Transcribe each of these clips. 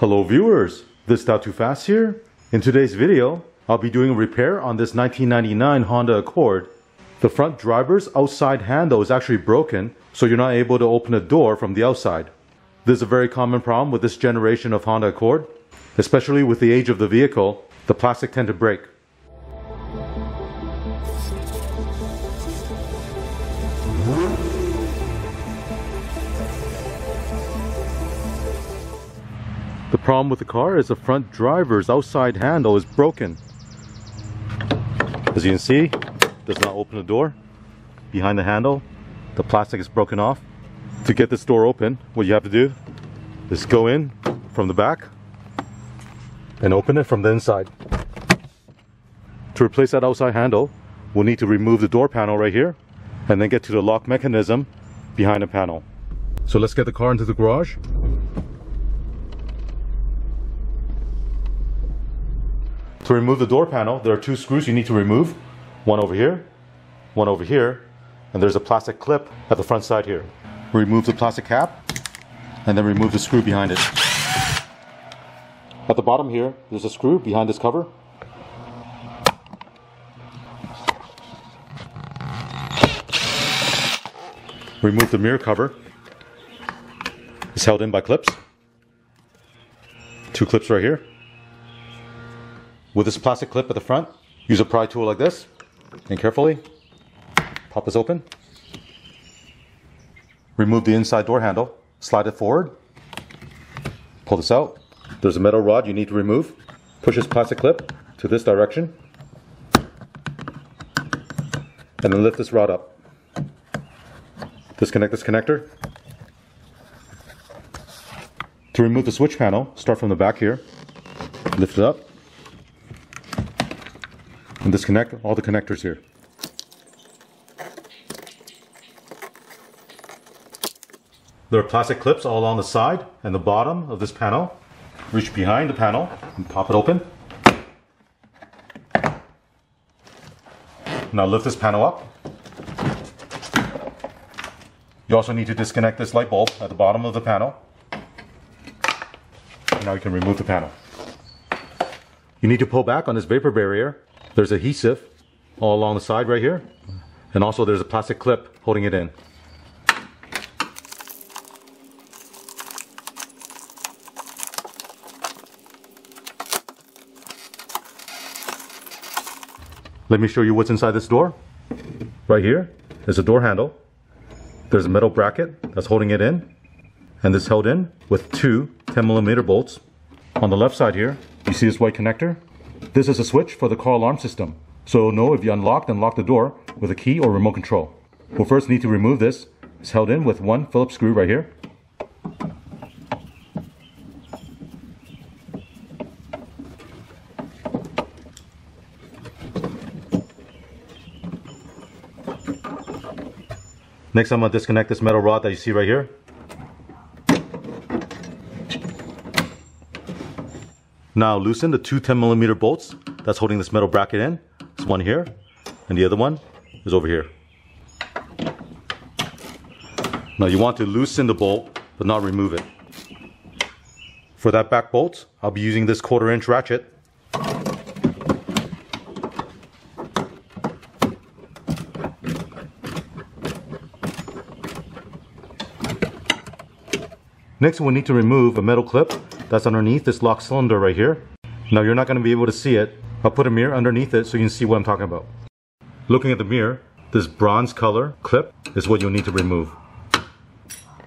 Hello viewers, this is Dial2Fast here. In today's video, I'll be doing a repair on this 1999 Honda Accord. The front driver's outside handle is actually broken, so you're not able to open a door from the outside. This is a very common problem with this generation of Honda Accord. Especially with the age of the vehicle, the plastic tend to break. The problem with the car is the front driver's outside handle is broken. As you can see, it does not open the door. Behind the handle, the plastic is broken off. To get this door open, what you have to do is go in from the back and open it from the inside. To replace that outside handle, we'll need to remove the door panel right here and then get to the lock mechanism behind the panel. So let's get the car into the garage. To remove the door panel, there are two screws you need to remove. One over here, and there's a plastic clip at the front side here. Remove the plastic cap, and then remove the screw behind it. At the bottom here, there's a screw behind this cover. Remove the mirror cover. It's held in by clips. Two clips right here. With this plastic clip at the front, use a pry tool like this, and carefully pop this open. Remove the inside door handle, slide it forward, pull this out. There's a metal rod you need to remove. Push this plastic clip to this direction, and then lift this rod up. Disconnect this connector. To remove the switch panel, start from the back here, lift it up, and disconnect all the connectors here. There are plastic clips all along the side and the bottom of this panel. Reach behind the panel and pop it open. Now lift this panel up. You also need to disconnect this light bulb at the bottom of the panel. Now you can remove the panel. You need to pull back on this vapor barrier. There's adhesive all along the side right here, and also there's a plastic clip holding it in. Let me show you what's inside this door. Right here is a door handle. There's a metal bracket that's holding it in, and this is held in with two 10mm bolts. On the left side here, you see this white connector. This is a switch for the car alarm system, so you'll know if you unlock the door with a key or remote control. We'll first need to remove this. It's held in with one Phillips screw right here. Next, I'm going to disconnect this metal rod that you see right here. Now loosen the two 10mm bolts that's holding this metal bracket in. There's one here, and the other one is over here. Now you want to loosen the bolt, but not remove it. For that back bolt, I'll be using this 1/4-inch ratchet. Next, we'll need to remove a metal clip that's underneath this lock cylinder right here. Now you're not going to be able to see it. I'll put a mirror underneath it so you can see what I'm talking about. Looking at the mirror, this bronze color clip is what you'll need to remove.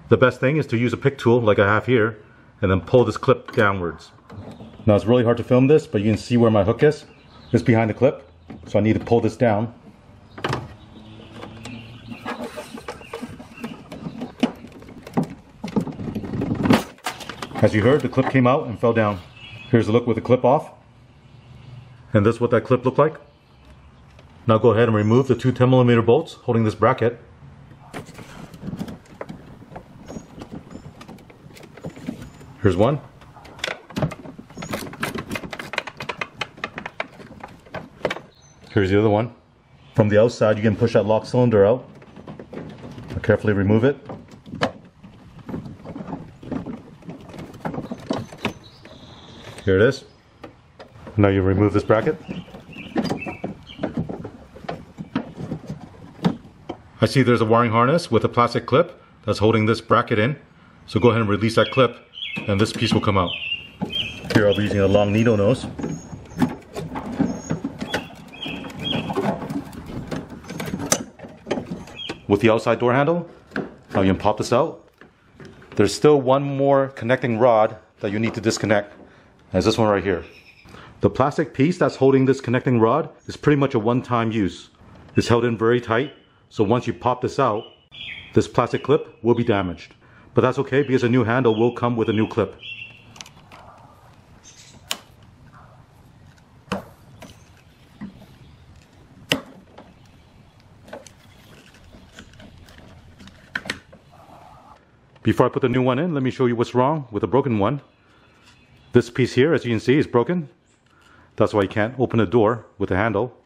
The best thing is to use a pick tool like I have here and then pull this clip downwards. Now it's really hard to film this, but you can see where my hook is. It's behind the clip, so I need to pull this down. As you heard, the clip came out and fell down. Here's a look with the clip off. And this is what that clip looked like. Now go ahead and remove the two 10mm bolts holding this bracket. Here's one. Here's the other one. From the outside, you can push that lock cylinder out. Now carefully remove it. Here it is. Now you remove this bracket. I see there's a wiring harness with a plastic clip that's holding this bracket in. So go ahead and release that clip and this piece will come out. Here I'll be using a long needle nose. With the outside door handle, now you can pop this out. There's still one more connecting rod that you need to disconnect. That's this one right here. The plastic piece that's holding this connecting rod is pretty much a one-time use. It's held in very tight, so once you pop this out, this plastic clip will be damaged. But that's okay because a new handle will come with a new clip. Before I put the new one in, let me show you what's wrong with the broken one. This piece here, as you can see, is broken. That's why you can't open the door with the handle.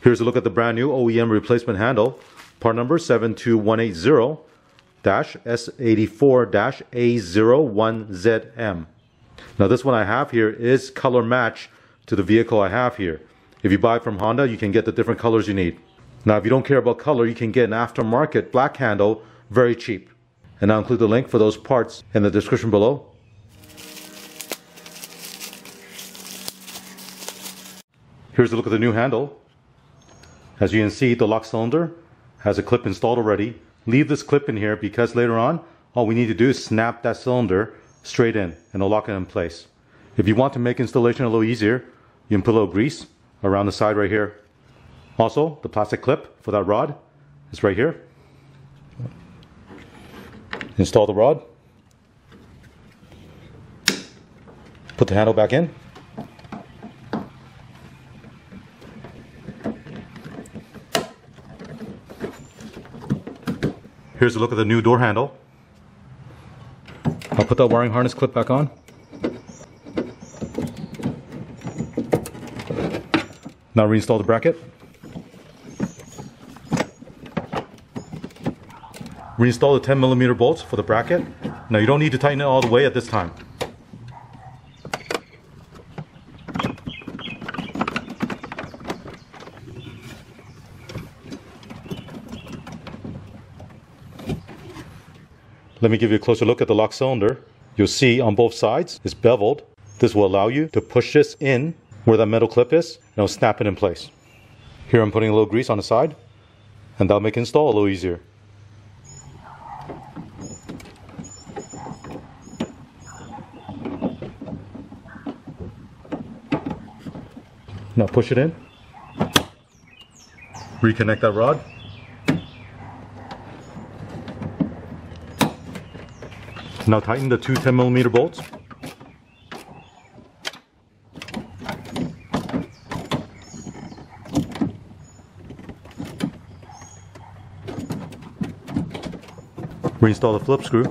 Here's a look at the brand new OEM replacement handle, part number 72180-S84-A01ZM. Now this one I have here is color match to the vehicle I have here. If you buy from Honda, you can get the different colors you need. Now if you don't care about color, you can get an aftermarket black handle very cheap. And I'll include the link for those parts in the description below. Here's a look at the new handle. As you can see, the lock cylinder has a clip installed already. Leave this clip in here because later on, all we need to do is snap that cylinder straight in and it'll lock it in place. If you want to make installation a little easier, you can put a little grease around the side right here. Also, the plastic clip for that rod is right here. Install the rod, put the handle back in. Here's a look at the new door handle. I'll put that wiring harness clip back on. Now reinstall the bracket. Reinstall the 10mm bolts for the bracket. Now you don't need to tighten it all the way at this time. Let me give you a closer look at the lock cylinder. You'll see on both sides it's beveled. This will allow you to push this in where that metal clip is and it'll snap it in place. Here I'm putting a little grease on the side and that'll make install a little easier. Now push it in, reconnect that rod. Now tighten the two 10mm bolts. Reinstall the flip screw.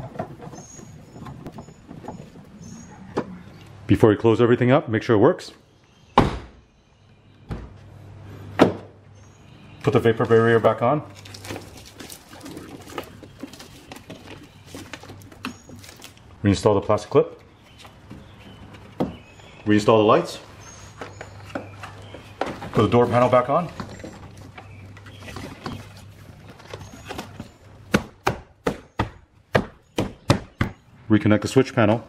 Before you close everything up, make sure it works. Put the vapor barrier back on. Reinstall the plastic clip. Reinstall the lights. Put the door panel back on. Reconnect the switch panel.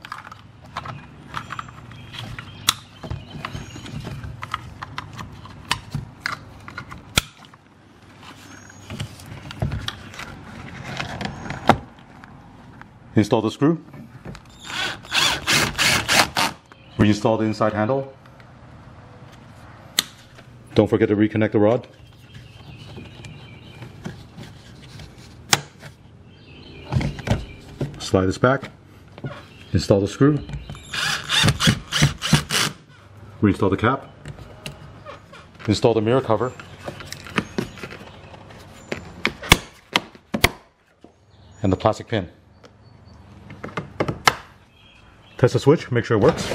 Install the screw. Reinstall the inside handle. Don't forget to reconnect the rod. Slide this back. Install the screw. Reinstall the cap. Install the mirror cover. And the plastic pin. Test the switch, make sure it works.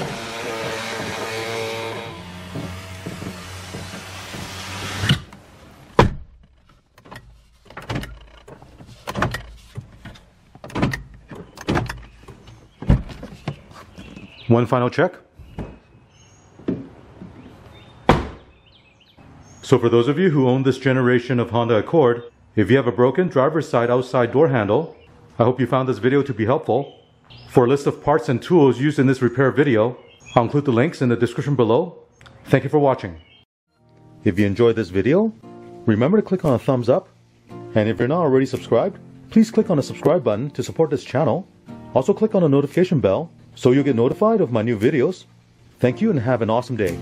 One final check. So for those of you who own this generation of Honda Accord, if you have a broken driver's side outside door handle, I hope you found this video to be helpful. For a list of parts and tools used in this repair video, I'll include the links in the description below. Thank you for watching. If you enjoyed this video, remember to click on a thumbs up, and if you're not already subscribed, please click on the subscribe button to support this channel. Also click on the notification bell so you'll get notified of my new videos. Thank you and have an awesome day.